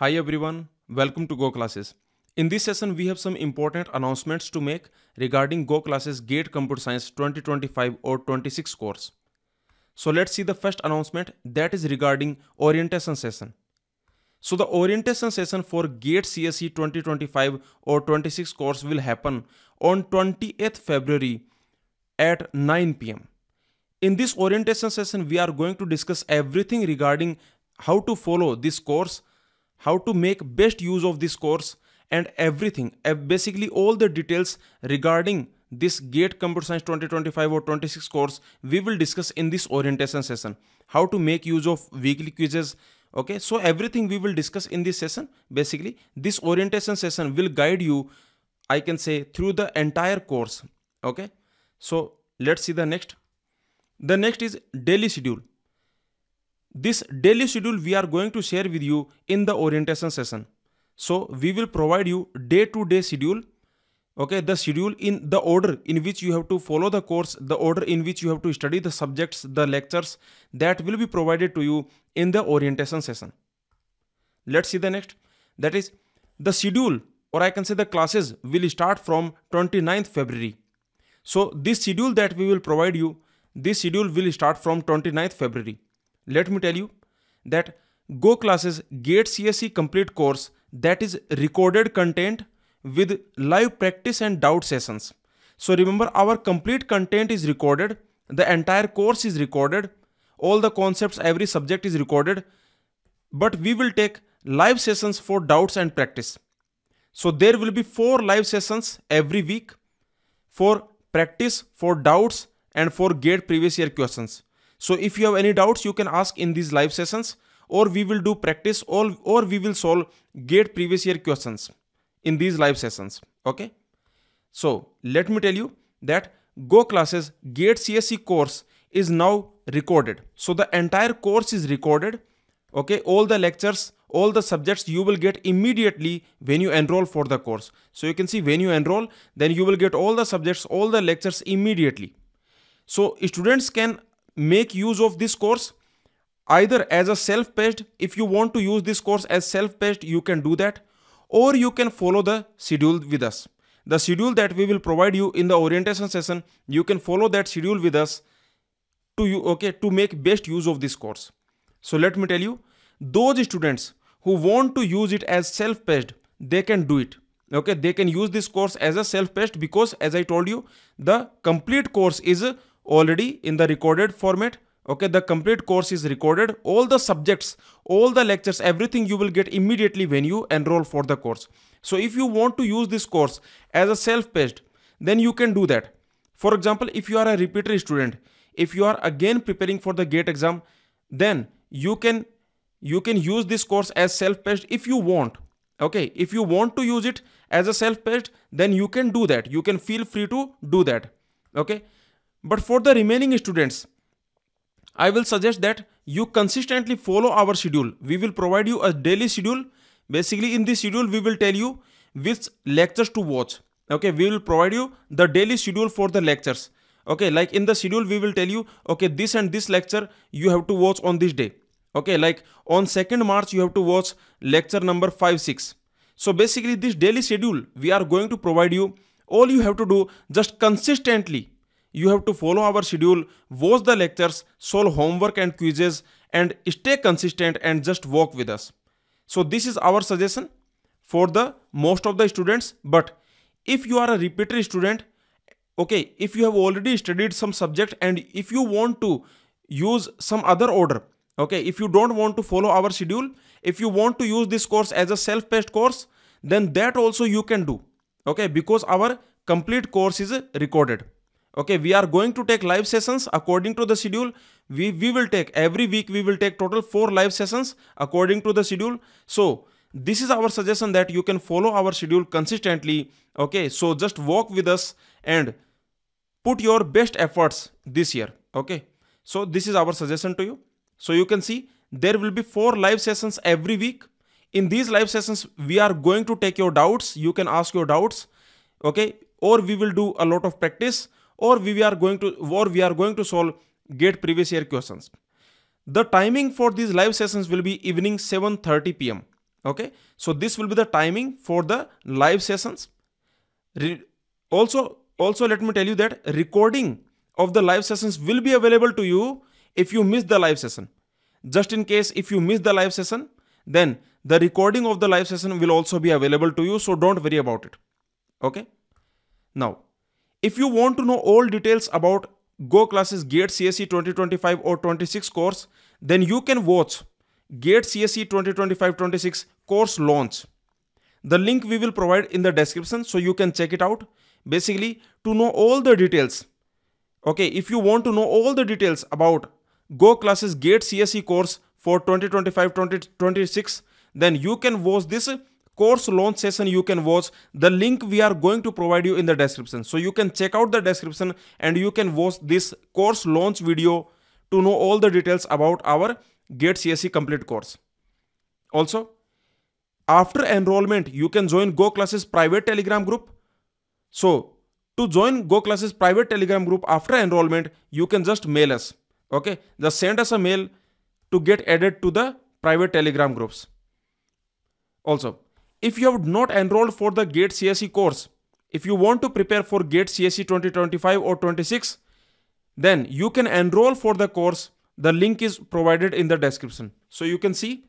Hi everyone, welcome to GO Classes. In this session, we have some important announcements to make regarding GO Classes GATE Computer Science 2025 or 26 course. So let's see the first announcement, that is regarding orientation session. So the orientation session for GATE CSE 2025 or 26 course will happen on 28th February at 9 PM. In this orientation session, we are going to discuss everything regarding how to follow this course, how to make best use of this course and everything, basically all the details regarding this GATE Computer Science 2025 or 26 course we will discuss in this orientation session. How to make use of weekly quizzes, okay, so everything we will discuss in this session. Basically this orientation session will guide you, I can say, through the entire course, okay. So let's see the next. The next is daily schedule. This daily schedule we are going to share with you in the orientation session. So we will provide you day-to-day schedule, okay, the schedule in the order in which you have to follow the course, the order in which you have to study the subjects, the lectures, that will be provided to you in the orientation session. Let's see the next, that is the schedule, or I can say the classes will start from 29th February. So this schedule that we will provide you, this schedule will start from 29th February. Let me tell you that GO Classes GATE CSE complete course, that is recorded content with live practice and doubt sessions. So remember, our complete content is recorded, the entire course is recorded, all the concepts, every subject is recorded, but we will take live sessions for doubts and practice. So there will be 4 live sessions every week for practice, for doubts and for GATE previous year questions. So if you have any doubts, you can ask in these live sessions, or we will do practice, or we will solve GATE previous year questions in these live sessions, okay. So let me tell you that GO Classes GATE CSE course is now recorded. So the entire course is recorded, okay, all the lectures, all the subjects you will get immediately when you enroll for the course. So you can see when you enroll, then you will get all the subjects, all the lectures immediately. So students can make use of this course either as a self-paced, if you want to use this course as self-paced, you can do that, or you can follow the schedule with us. The schedule that we will provide you in the orientation session, you can follow that schedule with us to make best use of this course. So let me tell you, those students who want to use it as self-paced, they can do it, okay. They can use this course as a self-paced because, as I told you, the complete course is already in the recorded format, okay. The complete course is recorded, all the subjects, all the lectures, everything you will get immediately when you enroll for the course. So if you want to use this course as a self-paced, then you can do that. For example, if you are a repeater student, if you are again preparing for the GATE exam, then you can use this course as self-paced if you want, okay. If you want to use it as a self-paced, then you can do that, you can feel free to do that, okay. But for the remaining students, I will suggest that you consistently follow our schedule. We will provide you a daily schedule. Basically in this schedule, we will tell you which lectures to watch. Okay, we will provide you the daily schedule for the lectures. Okay, like in the schedule, we will tell you, okay, this and this lecture you have to watch on this day. Okay, like on 2nd March, you have to watch lecture number 5-6. So basically this daily schedule we are going to provide you. All you have to do, just consistently, you have to follow our schedule, watch the lectures, solve homework and quizzes, and stay consistent and just walk with us. So this is our suggestion for the most of the students. But if you are a repeater student, okay, if you have already studied some subject and if you want to use some other order, okay, if you don't want to follow our schedule, if you want to use this course as a self-paced course, then that also you can do, okay, because our complete course is recorded. Okay, we are going to take live sessions according to the schedule. We will take every week, we will take total 4 live sessions according to the schedule. So this is our suggestion that you can follow our schedule consistently. Okay, so just walk with us and put your best efforts this year. Okay, so this is our suggestion to you. So you can see there will be 4 live sessions every week. In these live sessions, we are going to take your doubts. You can ask your doubts. Okay, or we will do a lot of practice, or we are going to solve GATE previous year questions. The timing for these live sessions will be evening 7:30 PM. Okay, so this will be the timing for the live sessions. Also let me tell you that recording of the live sessions will be available to you if you miss the live session. Just in case if you miss the live session, then the recording of the live session will also be available to you, so don't worry about it. Okay, now if you want to know all details about GO Classes GATE CSE 2025 or 26 course, then you can watch GATE CSE 2025-26 course launch. The link we will provide in the description, so you can check it out. Basically, to know all the details. Okay, if you want to know all the details about GO Classes GATE CSE course for 2025-2026, then you can watch this course launch session. You can watch the link we are going to provide you in the description, so you can check out the description and you can watch this course launch video to know all the details about our GATE CSE complete course. Also, after enrollment, you can join GO Classes private Telegram group. So to join GO Classes private Telegram group after enrollment, you can just mail us. Okay, just send us a mail to get added to the private Telegram groups. Also, if you have not enrolled for the GATE CSE course, if you want to prepare for GATE CSE 2025 or 26, then you can enroll for the course. The link is provided in the description. So you can see,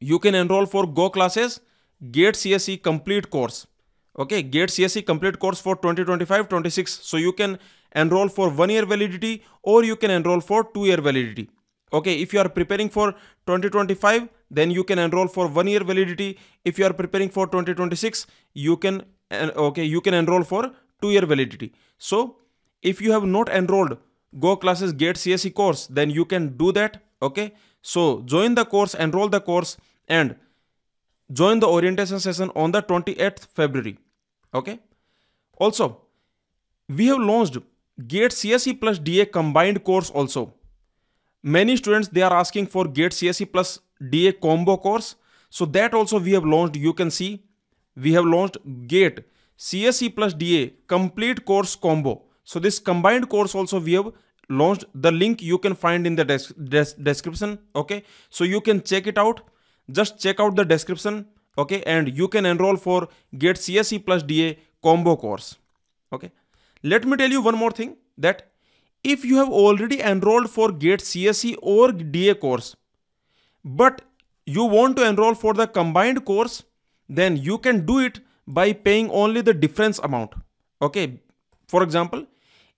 you can enroll for GO Classes GATE CSE complete course. Okay, GATE CSE complete course for 2025-26. So you can enroll for 1 year validity or you can enroll for 2 year validity. Okay, if you are preparing for 2025, then you can enroll for 1 year validity. If you are preparing for 2026, you can enroll for 2 year validity. So if you have not enrolled GO Classes GATE CSE course, then you can do that. Okay, so join the course, enroll the course, and join the orientation session on the 28th February. Okay, also we have launched GATE CSE plus DA combined course. Also, many students, they are asking for GATE CSE plus DA combo course, so that also we have launched. You can see we have launched GATE CSE plus DA complete course combo. So this combined course also we have launched. The link you can find in the description. Okay, so you can check it out. Just check out the description. Okay, and you can enroll for GATE CSE plus DA combo course. Okay, let me tell you one more thing, that if you have already enrolled for GATE CSE or DA course, but you want to enroll for the combined course, then you can do it by paying only the difference amount. Okay, for example,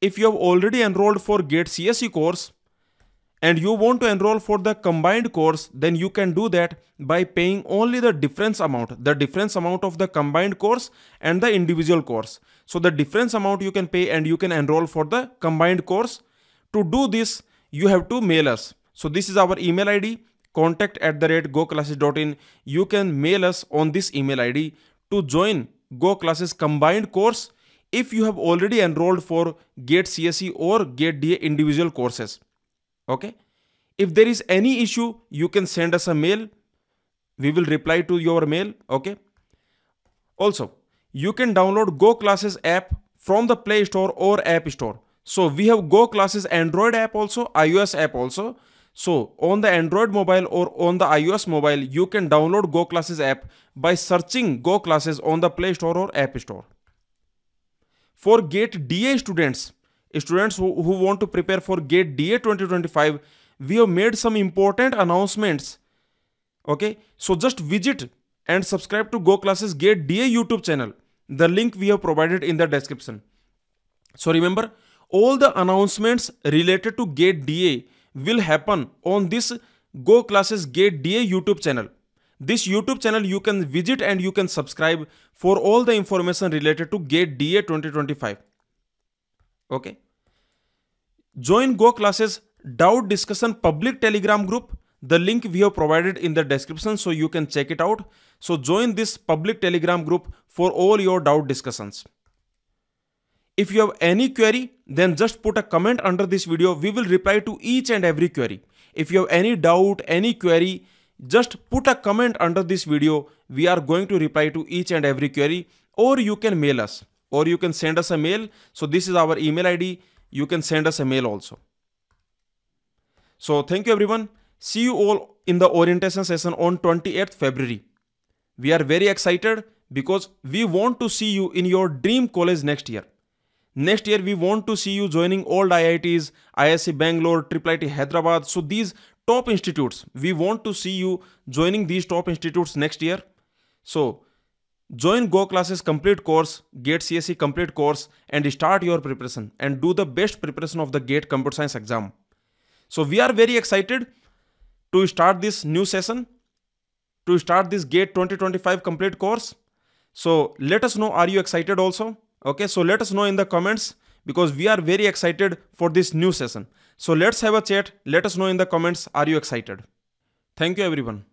if you have already enrolled for GATE CSE course and you want to enroll for the combined course, then you can do that by paying only the difference amount of the combined course and the individual course. So the difference amount you can pay and you can enroll for the combined course. To do this, you have to mail us. So this is our email ID, contact@goclasses.in. You can mail us on this email ID to join GO Classes combined course if you have already enrolled for GATE CSE or GATE DA individual courses. Okay, if there is any issue, you can send us a mail. We will reply to your mail. Okay, also you can download GO Classes app from the Play Store or App Store. So we have GO Classes Android app also, iOS app also. So on the Android mobile or on the iOS mobile, you can download GO Classes app by searching GO Classes on the Play Store or App Store. For GATE DA students who want to prepare for GATE DA 2025, we have made some important announcements. Okay, so just visit and subscribe to GO Classes GATE DA YouTube channel. The link we have provided in the description. So remember, all the announcements related to GATE DA will happen on this GO Classes GATE DA YouTube channel. This YouTube channel you can visit and you can subscribe for all the information related to GATE DA 2025. Okay. Join GO Classes doubt discussion public Telegram group. The link we have provided in the description, so you can check it out. So join this public Telegram group for all your doubt discussions. If you have any query, then just put a comment under this video. We will reply to each and every query. If you have any doubt, any query, just put a comment under this video. We are going to reply to each and every query, or you can mail us or you can send us a mail. So this is our email ID. You can send us a mail also. So thank you everyone. See you all in the orientation session on 28th February. We are very excited because we want to see you in your dream college next year. Next year, we want to see you joining old IITs, IISc Bangalore, IIIT Hyderabad. So these top institutes, we want to see you joining these top institutes next year. So join GO Classes complete course, GATE CSE complete course, and start your preparation and do the best preparation of the GATE Computer Science exam. So we are very excited to start this new session, to start this GATE 2025 complete course. So let us know, are you excited also? Okay, so let us know in the comments because we are very excited for this new session. So let's have a chat. Let us know in the comments, are you excited? Thank you everyone.